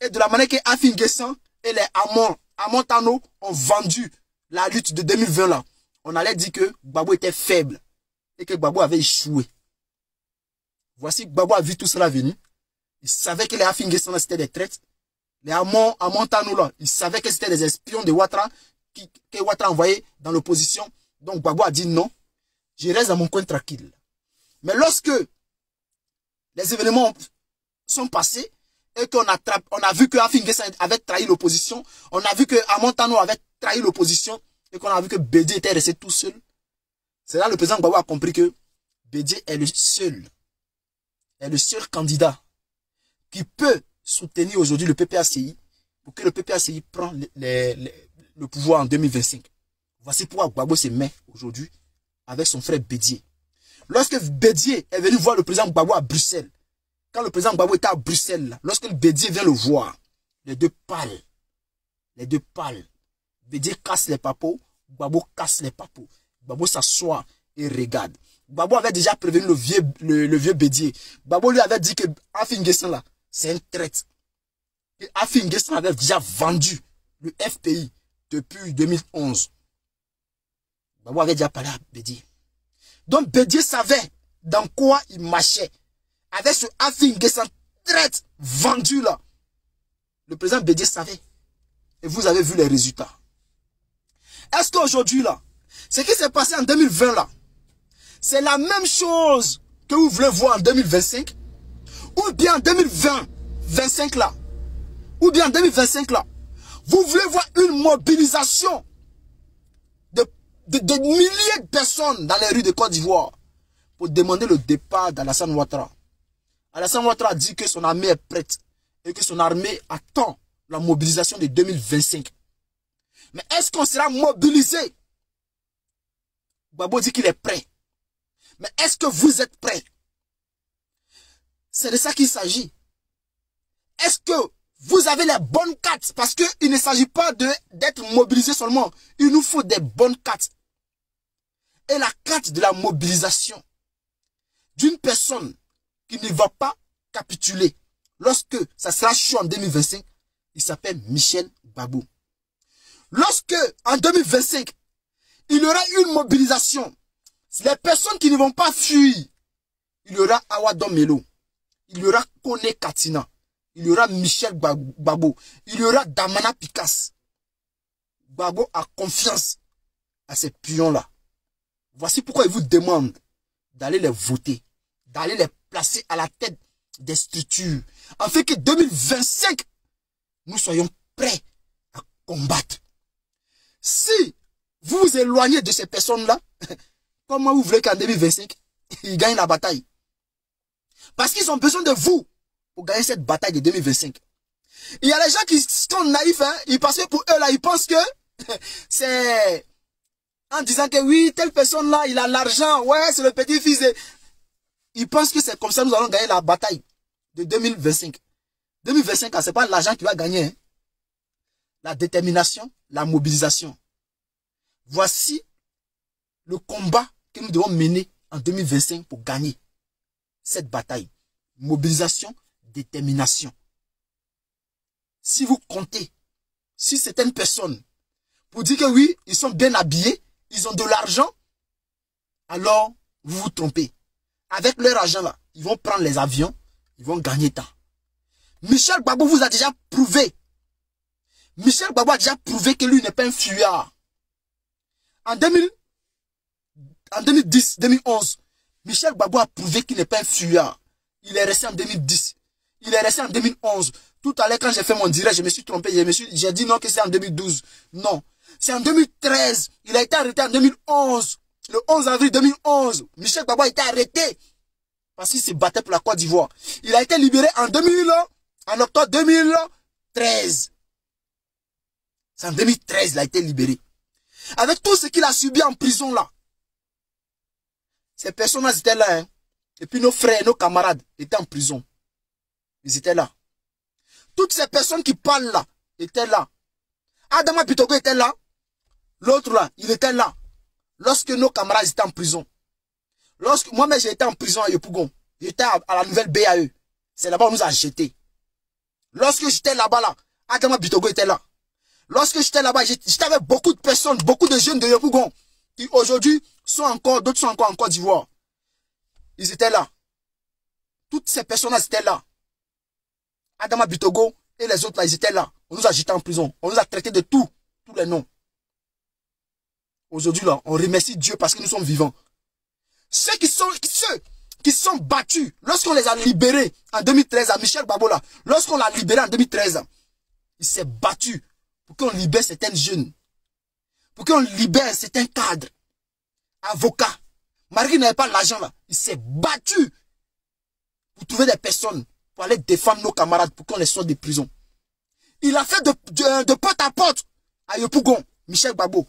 et de la manière que Affi N'Guessan et les Amon Amontano ont vendu la lutte de 2020 là, on allait dire que Gbagbo était faible et que Gbagbo avait échoué. Voici Gbagbo a vu tout cela venir. Il savait que les Affi N'Guessan là c'était des traîtres. Les Amon Amontano là, il savait que c'était des espions de Ouattara que Ouattara envoyait dans l'opposition. Donc Gbagbo a dit non, je reste à mon coin tranquille. Mais lorsque les événements sont passés, et qu'on a vu que Affi N'Guessan avait trahi l'opposition, on a vu que Amontano avait trahi l'opposition, et qu'on a vu que Bédié était resté tout seul. C'est là le président Gbagbo a compris que Bédié est le seul candidat qui peut soutenir aujourd'hui le PPA-CI pour que le PPA-CI prenne le pouvoir en 2025. Voici pourquoi Gbagbo se met aujourd'hui avec son frère Bédié. Lorsque Bédié est venu voir le président Gbagbo à Bruxelles, quand le président Gbagbo était à Bruxelles, lorsque Bédié vient le voir, les deux pâles, Bédié casse les papos, Gbagbo casse les papos, Gbagbo s'assoit et regarde. Gbagbo avait déjà prévenu le vieux Bédié. Gbagbo lui avait dit que Affi N'Guessan là, c'est un traître. Affi N'Guessan avait déjà vendu le FPI depuis 2011. Gbagbo avait déjà parlé à Bédié. Donc Bédié savait dans quoi il marchait. Avec ce Affi N'Guessan traite vendu là, le président Bédié savait. Et vous avez vu les résultats. Est-ce qu'aujourd'hui là, ce qui s'est passé en 2020 là, c'est la même chose que vous voulez voir en 2025? Ou bien en 2025 là, ou bien en 2025 là, vous voulez voir une mobilisation de milliers de personnes dans les rues de Côte d'Ivoire pour demander le départ d'Alassane Ouattara. Alassane Ouattara dit que son armée est prête et que son armée attend la mobilisation de 2025. Mais est-ce qu'on sera mobilisé? Gbagbo dit qu'il est prêt. Mais est-ce que vous êtes prêts? C'est de ça qu'il s'agit. Est-ce que vous avez les bonnes cartes? Parce qu'il ne s'agit pas d'être mobilisé seulement. Il nous faut des bonnes cartes. Et la carte de la mobilisation d'une personne qui ne va pas capituler lorsque ça sera chaud en 2025, il s'appelle Michel Gbagbo. Lorsque, en 2025, il y aura une mobilisation, les personnes qui ne vont pas fuir, il y aura Awa Domelo, il y aura Koné Katinan, il y aura Michel Gbagbo, il y aura Damana Pickass. Gbagbo a confiance à ces pions-là. Voici pourquoi il vous demande d'aller les voter, d'aller les placé à la tête des structures, afin que 2025, nous soyons prêts à combattre. Si vous vous éloignez de ces personnes-là, comment vous voulez qu'en 2025, ils gagnent la bataille? Parce qu'ils ont besoin de vous pour gagner cette bataille de 2025. Il y a des gens qui sont naïfs, hein, ils pensent que pour eux, là, ils pensent que c'est en disant que oui, telle personne-là, il a l'argent, ouais, c'est le petit-fils. Ils pensent que c'est comme ça que nous allons gagner la bataille de 2025. 2025, ce n'est pas l'argent qui va gagner. Hein. La détermination, la mobilisation. Voici le combat que nous devons mener en 2025 pour gagner cette bataille. Mobilisation, détermination. Si vous comptez sur certaines personnes pour dire que oui, ils sont bien habillés, ils ont de l'argent, alors vous vous trompez. Avec leur argent là, ils vont prendre les avions, ils vont gagner temps. Michel Gbagbo vous a déjà prouvé. Michel Gbagbo a déjà prouvé que lui n'est pas un fuyard. En 2010, 2011, Michel Gbagbo a prouvé qu'il n'est pas un fuyard. Il est resté en 2010. Il est resté en 2011. Tout à l'heure, quand j'ai fait mon direct, je me suis trompé. J'ai dit non que c'est en 2012. Non. C'est en 2013. Il a été arrêté en 2011. Le 11 avril 2011. Michel Gbagbo a été arrêté. Parce qu'il se battait pour la Côte d'Ivoire. Il a été libéré en octobre 2013. C'est en 2013 qu'il a été libéré. Avec tout ce qu'il a subi en prison là. Ces personnes-là étaient là. Hein. Et puis nos frères et nos camarades étaient en prison. Ils étaient là. Toutes ces personnes qui parlent là étaient là. Adama Bictogo était là. L'autre là, il était là. Lorsque nos camarades étaient en prison. Lorsque moi-même j'étais en prison à Yopougon. J'étais à la nouvelle BAE. C'est là-bas où on nous a jetés. Lorsque j'étais là-bas là, Adama Bictogo était là. Lorsque j'étais là-bas, j'étais avec beaucoup de personnes, beaucoup de jeunes de Yopougon, qui aujourd'hui sont encore, d'autres sont encore en Côte d'Ivoire. Ils étaient là. Toutes ces personnes-là étaient là. Adama Bictogo et les autres là, ils étaient là. On nous a jetés en prison. On nous a traités de tout, tous les noms. Aujourd'hui là, on remercie Dieu parce que nous sommes vivants. Ceux qui sont battus, lorsqu'on les a libérés en 2013 à Michel Gbagbo là, lorsqu'on l'a libéré en 2013, il s'est battu pour qu'on libère certains jeunes, pour qu'on libère certains cadres, avocats. Malgré qu'il n'avait pas l'argent là, il s'est battu pour trouver des personnes, pour aller défendre nos camarades, pour qu'on les sorte de prison. Il a fait de porte à porte à Yopougon, Michel Gbagbo.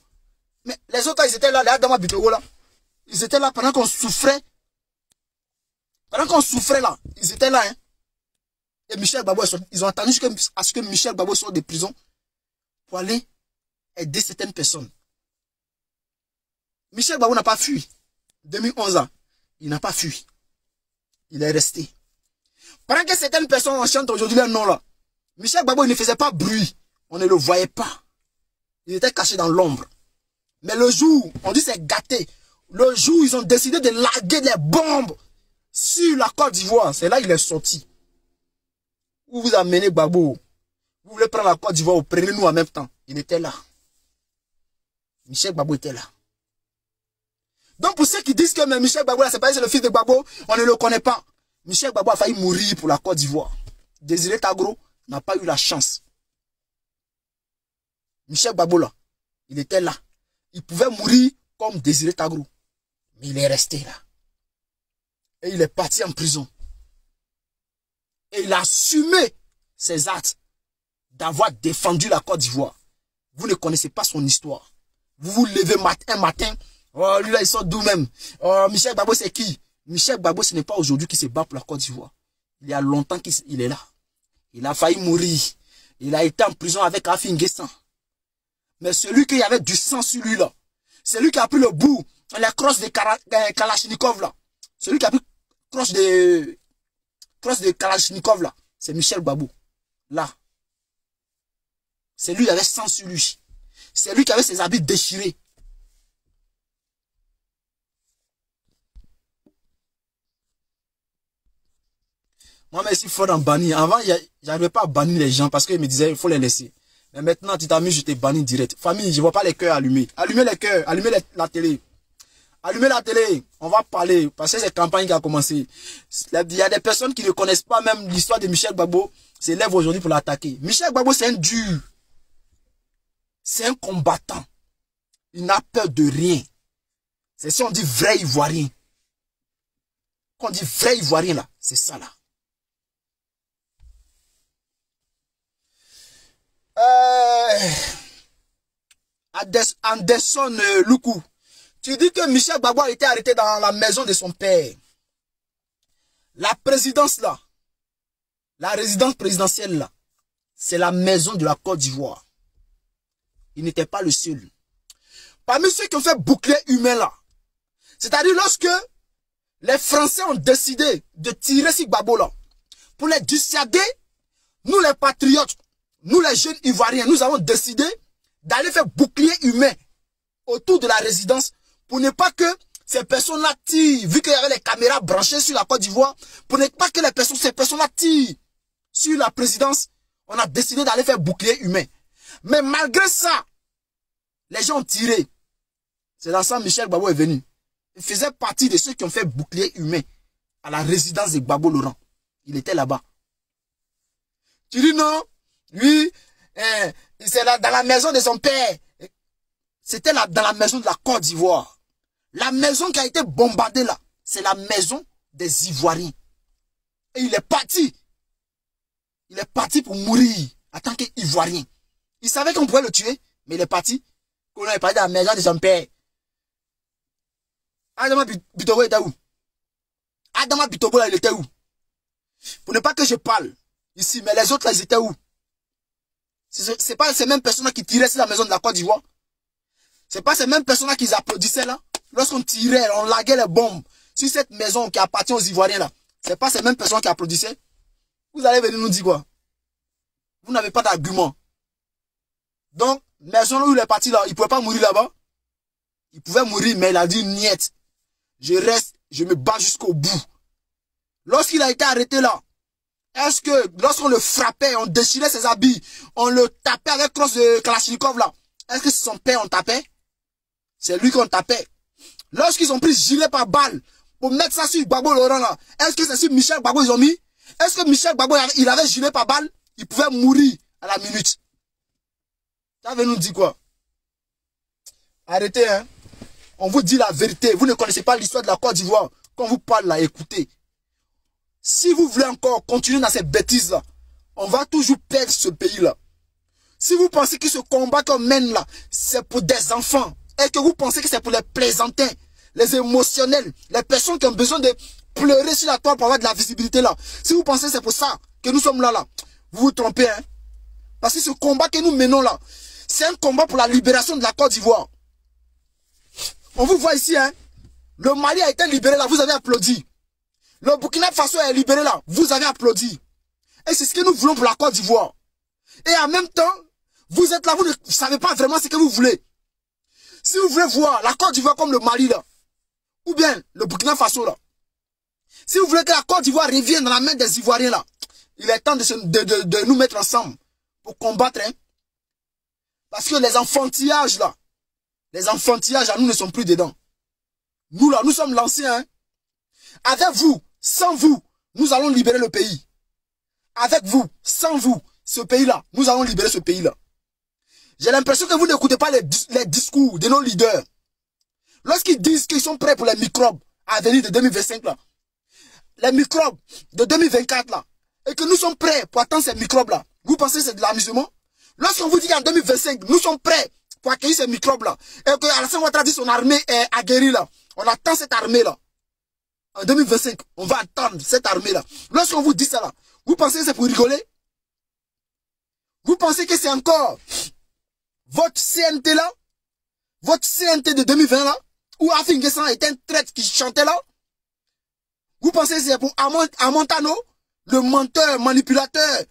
Mais les autres, ils étaient là, les Adama Bictogo là. Ils étaient là pendant qu'on souffrait. Pendant qu'on souffrait là, ils étaient là. Hein. Et Michel Gbagbo, ils ont attendu jusqu'à ce que Michel Gbagbo sorte de prison. Pour aller aider certaines personnes. Michel Gbagbo n'a pas fui. 2011 ans, il n'a pas fui. Il est resté. Pendant que certaines personnes en chantent aujourd'hui leur nom là, Michel Gbagbo ne faisait pas bruit. On ne le voyait pas. Il était caché dans l'ombre. Mais le jour, on dit c'est gâté. Le jour, ils ont décidé de larguer des bombes sur la Côte d'Ivoire. C'est là qu'il est sorti. Où vous amenez Gbagbo? Vous voulez prendre la Côte d'Ivoire, prenez-nous en même temps. Il était là. Michel Gbagbo était là. Donc pour ceux qui disent que mais Michel Gbagbo, c'est pas le fils de Gbagbo, on ne le connaît pas. Michel Gbagbo a failli mourir pour la Côte d'Ivoire. Désiré Tagro n'a pas eu la chance. Michel Gbagbo là, il était là. Il pouvait mourir comme Désiré Tagro. Mais il est resté là. Et il est parti en prison. Et il a assumé ses actes. D'avoir défendu la Côte d'Ivoire. Vous ne connaissez pas son histoire. Vous vous levez un matin. Oh, lui là, il sort d'où même? Oh, Michel Gbagbo, c'est qui? Michel Gbagbo, ce n'est pas aujourd'hui qu'il se bat pour la Côte d'Ivoire. Il y a longtemps qu'il est là. Il a failli mourir. Il a été en prison avec Affi N'Guessan. Mais celui qui avait du sang sur lui là, celui qui a pris le bout, la crosse de Kalachnikov là, celui qui a pris crosse de Kalachnikov là, c'est Michel Gbagbo. Là. C'est lui qui avait sang sur lui. C'est lui qui avait ses habits déchirés. Moi-même, je suis fort en banni. Avant, je n'arrivais pas à bannir les gens parce qu'ils me disaient il faut les laisser. Mais maintenant, tu t'as mis, je t'ai banni direct. Famille, je ne vois pas les cœurs allumés. Allumez les cœurs, allumez la télé. Allumez la télé, on va parler. Parce que cette campagne qui a commencé. Il y a des personnes qui ne connaissent pas même l'histoire de Michel Gbagbo. Se lèvent aujourd'hui pour l'attaquer. Michel Gbagbo, c'est un dur. C'est un combattant. Il n'a peur de rien. C'est si on dit vrai Ivoirien. Quand on dit vrai Ivoirien là, c'est ça là. Anderson Lukou, tu dis que Michel Gbagbo a été arrêté dans la maison de son père. La présidence là, la résidence présidentielle là, c'est la maison de la Côte d'Ivoire. Il n'était pas le seul. Parmi ceux qui ont fait boucler humain là, c'est-à-dire lorsque les Français ont décidé de tirer sur Gbagbo là, pour les dissuader, nous les patriotes, nous les jeunes Ivoiriens, nous avons décidé d'aller faire bouclier humain autour de la résidence pour ne pas que ces personnes-là tirent, vu qu'il y avait les caméras branchées sur la Côte d'Ivoire, pour ne pas que les personnes, ces personnes-là tirent sur la présidence, on a décidé d'aller faire bouclier humain. Mais malgré ça, les gens ont tiré. C'est là ça Michel Gbagbo est venu. Il faisait partie de ceux qui ont fait bouclier humain à la résidence de Gbagbo Laurent. Il était là-bas. Tu dis non? Oui, c'est dans la maison de son père. C'était dans la maison de la Côte d'Ivoire. La maison qui a été bombardée là, c'est la maison des Ivoiriens. Et il est parti. Il est parti pour mourir en tant qu'Ivoirien. Il savait qu'on pouvait le tuer, mais il est parti. Qu'on est parti dans la maison de son père. Adama Bictogo était où? Adama Bictogo, il était où? Pour ne pas que je parle ici, mais les autres, là, ils étaient où? C'est pas ces mêmes personnes qui tiraient sur la maison de la Côte d'Ivoire. C'est pas ces mêmes personnes qui applaudissaient là. Lorsqu'on tirait, on laguait les bombes sur cette maison qui appartient aux Ivoiriens là. C'est pas ces mêmes personnes qui applaudissaient. Vous allez venir nous dire quoi? Vous n'avez pas d'argument. Donc, maison où il est parti là, il pouvait pas mourir là-bas. Il pouvait mourir, mais il a dit niette. Je reste, je me bats jusqu'au bout. Lorsqu'il a été arrêté là, est-ce que lorsqu'on le frappait, on déchirait ses habits, on le tapait avec crosse de Kalachnikov là, est-ce que son père on tapait? C'est lui qu'on tapait. Lorsqu'ils ont pris gilet par balle pour mettre ça sur Gbagbo Laurent là, est-ce que c'est sur Michel Gbagbo ils ont mis? Est-ce que Michel Gbagbo il avait gilet par balle? Il pouvait mourir à la minute. Ça veut nous dire quoi? Arrêtez hein. On vous dit la vérité. Vous ne connaissez pas l'histoire de la Côte d'Ivoire. Quand on vous parle là, écoutez. Si vous voulez encore continuer dans ces bêtises-là, on va toujours perdre ce pays-là. Si vous pensez que ce combat qu'on mène là, c'est pour des enfants, et que vous pensez que c'est pour les plaisantins, les émotionnels, les personnes qui ont besoin de pleurer sur la toile pour avoir de la visibilité là, si vous pensez que c'est pour ça que nous sommes là, vous vous trompez, hein. Parce que ce combat que nous menons là, c'est un combat pour la libération de la Côte d'Ivoire. On vous voit ici, hein. Le Mali a été libéré là, vous avez applaudi. Le Burkina Faso est libéré là. Vous avez applaudi. Et c'est ce que nous voulons pour la Côte d'Ivoire. Et en même temps, vous êtes là, vous ne savez pas vraiment ce que vous voulez. Si vous voulez voir la Côte d'Ivoire comme le Mali là, ou bien le Burkina Faso là, si vous voulez que la Côte d'Ivoire revienne dans la main des Ivoiriens là, il est temps de nous mettre ensemble pour combattre. Hein. Parce que les enfantillages là, les enfantillages à nous ne sont plus dedans. Nous là, nous sommes l'ancien. Hein. Avec vous, sans vous, nous allons libérer le pays. Avec vous, sans vous, ce pays-là, nous allons libérer ce pays-là. J'ai l'impression que vous n'écoutez pas les discours de nos leaders. Lorsqu'ils disent qu'ils sont prêts pour les microbes à venir de 2025, là, les microbes de 2024, là, et que nous sommes prêts pour attendre ces microbes-là, vous pensez que c'est de l'amusement? Lorsqu'on vous dit qu'en 2025, nous sommes prêts pour accueillir ces microbes-là, et que Alassane Ouattara dit son armée est aguerrie, là, on attend cette armée-là. En 2025, on va attendre cette armée-là. Lorsqu'on vous dit ça, là, vous pensez que c'est pour rigoler? Vous pensez que c'est encore votre CNT là? Votre CNT de 2020 là? Où Affi N'Guessan était un traître qui chantait là? Vous pensez que c'est pour Amon Amontano, le menteur, manipulateur,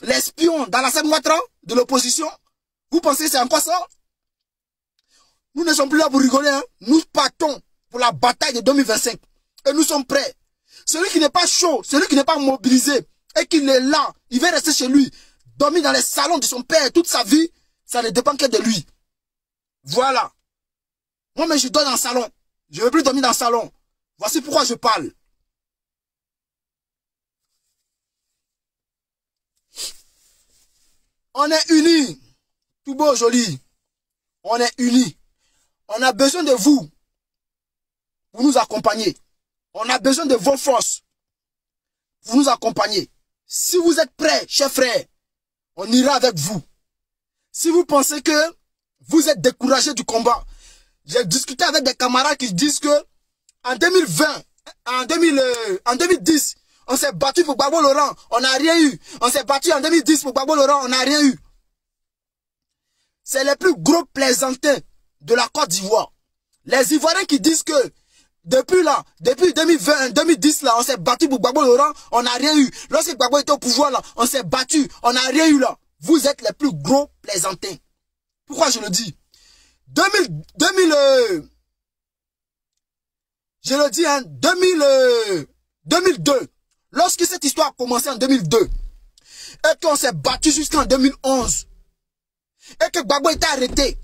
l'espion dans la scène Ouattara de l'opposition? Vous pensez que c'est encore ça? Nous ne sommes plus là pour rigoler, hein? Nous partons pour la bataille de 2025. Et nous sommes prêts. Celui qui n'est pas chaud, celui qui n'est pas mobilisé, et qui est là, il va rester chez lui, dormir dans les salons de son père toute sa vie, ça ne dépend que de lui. Voilà. Moi, mais je dors dans le salon. Je ne veux plus dormir dans le salon. Voici pourquoi je parle. On est unis. Tout beau, joli. on est unis. On a besoin de vous pour nous accompagner. On a besoin de vos forces pour nous accompagner. Si vous êtes prêts, chers frères, on ira avec vous. Si vous pensez que vous êtes découragés du combat, j'ai discuté avec des camarades qui disent que en 2020, en 2010, on s'est battu pour Gbagbo Laurent, on n'a rien eu. On s'est battu en 2010 pour Gbagbo Laurent, on n'a rien eu. C'est les plus gros plaisantins de la Côte d'Ivoire. Les Ivoiriens qui disent que depuis 2020, 2010, là, on s'est battu pour Gbagbo Laurent, on n'a rien eu. Lorsque Gbagbo était au pouvoir, là, on s'est battu, on n'a rien eu là. Vous êtes les plus gros plaisantins. Pourquoi je le dis? Je le dis, hein, 2002, lorsque cette histoire a commencé en 2002, et qu'on s'est battu jusqu'en 2011, et que Gbagbo était arrêté,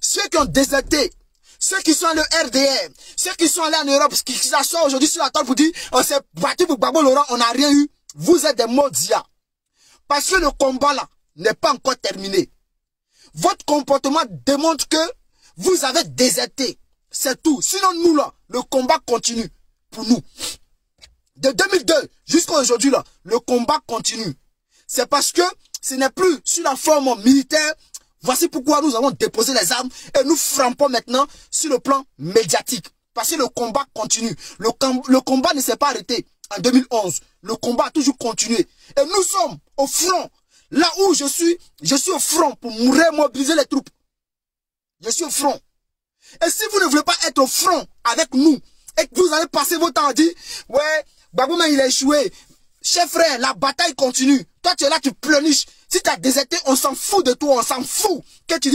ceux qui ont déserté, ceux qui sont allés au RDR, ceux qui sont allés en Europe, qui s'assoient aujourd'hui sur la table pour dire, on s'est battu pour Gbagbo Laurent, on n'a rien eu, vous êtes des maudits. Parce que le combat là n'est pas encore terminé. Votre comportement démontre que vous avez déserté. C'est tout. Sinon, nous, là, le combat continue pour nous. De 2002 jusqu'à aujourd'hui, là, le combat continue. C'est parce que ce n'est plus sur la forme militaire. Voici pourquoi nous avons déposé les armes et nous frappons maintenant sur le plan médiatique. Parce que le combat continue. Le combat ne s'est pas arrêté en 2011. Le combat a toujours continué. Et nous sommes au front. Là où je suis au front pour mourir, mobiliser les troupes. Je suis au front. Et si vous ne voulez pas être au front avec nous, et que vous allez passer votre temps à dire, ouais, Gbagbo il a échoué. Chers frères, la bataille continue. Toi, tu es là, tu pleurniches. Si tu as déserté, on s'en fout de toi, on s'en fout. Que tu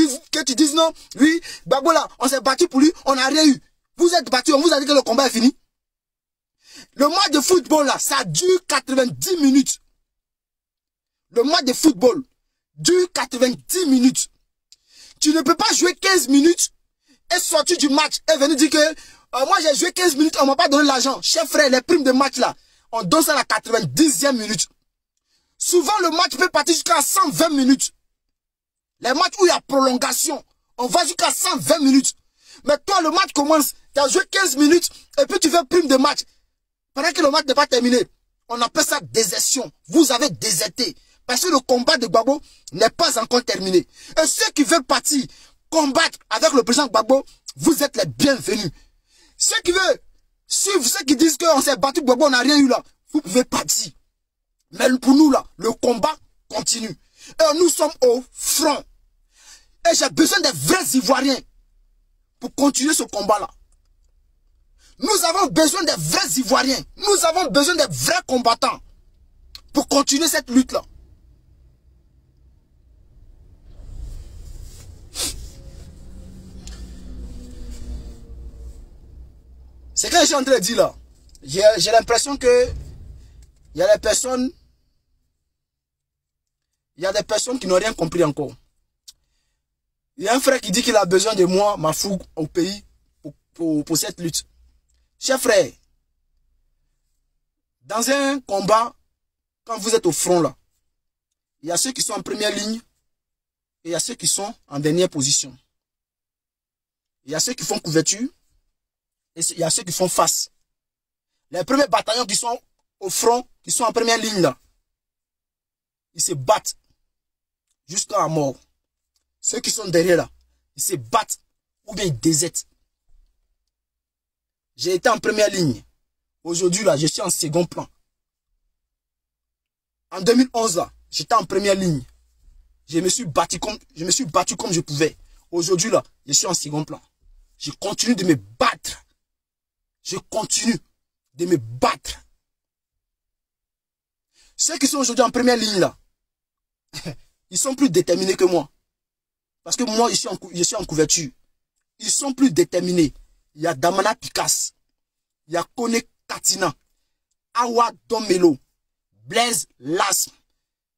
dises non, oui, Gbagbo là, on s'est battu pour lui, on n'a rien eu. Vous êtes battu, on vous a dit que le combat est fini. Le match de football là, ça dure 90 minutes. Le match de football dure 90 minutes. Tu ne peux pas jouer 15 minutes et sortir du match et venir dire que moi j'ai joué 15 minutes, on ne m'a pas donné l'argent. Chers frères, les primes de match là, on donne ça à la 90e minute. Souvent le match peut partir jusqu'à 120 minutes. Les matchs où il y a prolongation, on va jusqu'à 120 minutes. Mais toi le match commence, tu as joué 15 minutes et puis tu fais prime de match. Pendant que le match n'est pas terminé, on appelle ça désertion. Vous avez déserté. Parce que le combat de Gbagbo n'est pas encore terminé. Et ceux qui veulent partir combattre avec le président Gbagbo, vous êtes les bienvenus. Ceux qui veulent suivre, ceux qui disent qu'on s'est battu Gbagbo, on n'a rien eu là, vous pouvez partir. Mais pour nous là, le combat continue. Et nous sommes au front. Et j'ai besoin des vrais Ivoiriens pour continuer ce combat là. Nous avons besoin des vrais Ivoiriens. Nous avons besoin des vrais combattants pour continuer cette lutte là. C'est que je suis en train de dire là. J'ai l'impression que il y a des personnes qui n'ont rien compris encore. Il y a un frère qui dit qu'il a besoin de moi, ma fougue au pays pour cette lutte. Chers frères, dans un combat, quand vous êtes au front là, il y a ceux qui sont en première ligne et il y a ceux qui sont en dernière position. Il y a ceux qui font couverture. Et il y a ceux qui font face. Les premiers bataillons qui sont au front, qui sont en première ligne là, ils se battent jusqu'à la mort. Ceux qui sont derrière là, ils se battent ou bien ils désertent. J'ai été en première ligne. Aujourd'hui là, je suis en second plan. En 2011 là, j'étais en première ligne. Je me suis battu comme je pouvais. Aujourd'hui là, je suis en second plan. Je continue de me battre. Je continue de me battre. Ceux qui sont aujourd'hui en première ligne là, ils sont plus déterminés que moi. Parce que moi, je suis en couverture. Ils sont plus déterminés. Il y a Damana Pickass, il y a Koné Katinan, Awa Domelo, Blaise Lass,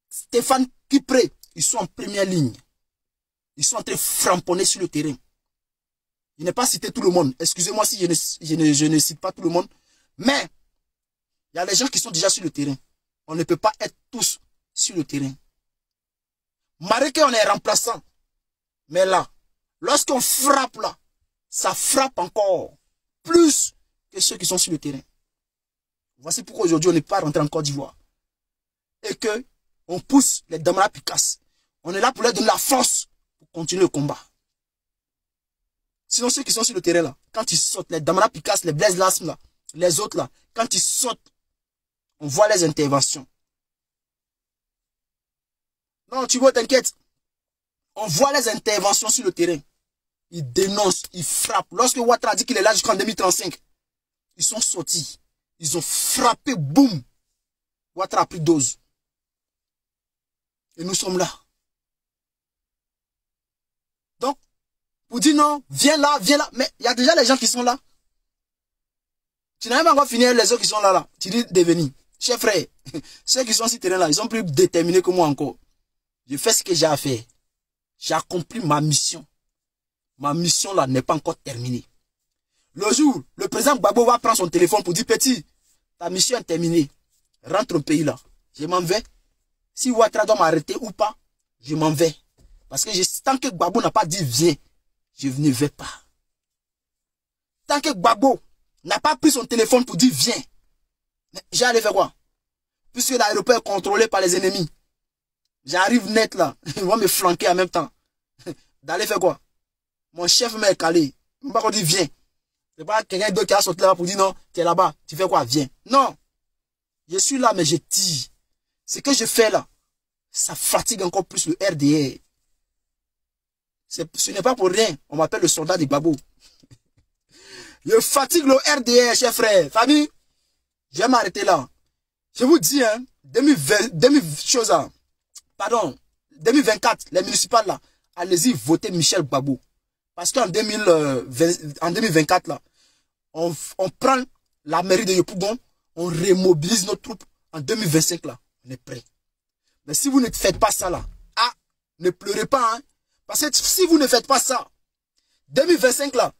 Stéphane Kipré. Ils sont en première ligne. Ils sont en train de framponner sur le terrain. Il n'est pas cité tout le monde. Excusez-moi si je ne cite pas tout le monde. Mais il y a des gens qui sont déjà sur le terrain. On ne peut pas être tous sur le terrain. Marqué, on est remplaçant. Mais là, Lorsqu'on frappe là, ça frappe encore plus que ceux qui sont sur le terrain. Voici pourquoi aujourd'hui on n'est pas rentré en Côte d'Ivoire. Et que on pousse les Damana Pickass. On est là pour leur donner la force pour continuer le combat. Sinon ceux qui sont sur le terrain là, quand ils sautent, les Damana Pickass, les Blaise Lass là, les autres là, quand ils sautent, on voit les interventions. Non, tu vois, t'inquiète. On voit les interventions sur le terrain. Ils dénoncent, ils frappent. Lorsque Ouattara dit qu'il est là jusqu'en 2035, ils sont sortis. Ils ont frappé, boum. Ouattara a pris dose. Et nous sommes là. Donc, pour dire non, viens là. Mais il y a déjà les gens qui sont là. Tu n'as même encore fini les autres qui sont là, là. Tu dis de venir. Chers frères, ceux qui sont sur le terrain là, ils sont plus déterminés que moi encore. Je fais ce que j'ai à faire. J'ai accompli ma mission. Ma mission là n'est pas encore terminée. Le jour, le président Gbagbo va prendre son téléphone pour dire petit, ta mission est terminée. Rentre au pays là. Je m'en vais. Si Ouattara doit m'arrêter ou pas, je m'en vais. Parce que tant que Gbagbo n'a pas dit viens, je ne vais pas. Tant que Gbagbo n'a pas pris son téléphone pour dire viens, j'allais faire quoi? Puisque l'aéroport est contrôlé par les ennemis. J'arrive net là, ils vont me flanquer en même temps. D'aller faire quoi? Mon chef m'a calé. Il ne m'a pas dit viens. C'est pas quelqu'un d'autre qui a sauté là-bas pour dire non, tu es là-bas, tu fais quoi? Viens. Non. Je suis là, mais je tire. Ce que je fais là, ça fatigue encore plus le RDR. Ce n'est pas pour rien. On m'appelle le soldat des Gbagbo. Je fatigue le RDR, chers frères. Famille, je vais m'arrêter là. Je vous dis, hein, 2024, les municipales là, allez-y voter Michel Gbagbo. Parce qu'en 2024 là, on prend la mairie de Yopougon, on remobilise nos troupes. En 2025 là, on est prêt. Mais si vous ne faites pas ça là, ah, ne pleurez pas, hein. Parce que si vous ne faites pas ça, 2025 là,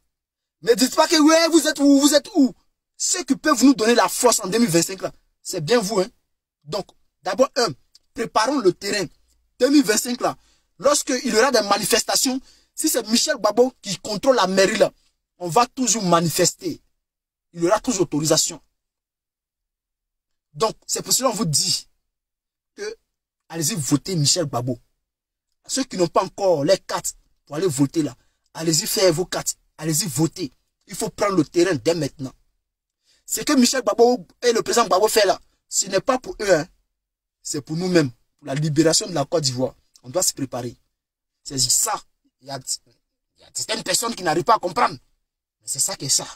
ne dites pas que ouais, vous êtes où, vous êtes où. Ceux qui peuvent nous donner la force en 2025 là, c'est bien vous, hein. Donc, d'abord, préparons le terrain. 2025 là, lorsqu'il y aura des manifestations, si c'est Michel Gbagbo qui contrôle la mairie là, on va toujours manifester. Il y aura toujours autorisation. Donc, c'est pour cela qu'on vous dit que allez-y voter Michel Gbagbo. Ceux qui n'ont pas encore les cartes pour aller voter là, allez-y faire vos cartes, allez-y voter. Il faut prendre le terrain dès maintenant. Ce que Michel Gbagbo et le président Gbagbo fait là, ce n'est pas pour eux, hein. C'est pour nous-mêmes, pour la libération de la Côte d'Ivoire. On doit se préparer. C'est ça. Il y a certaines personnes qui n'arrivent pas à comprendre. Mais c'est ça qui est ça.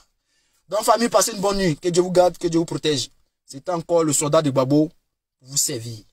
Donc, famille, passez une bonne nuit. Que Dieu vous garde, que Dieu vous protège. C'est encore le soldat de Gbagbo pour vous servir.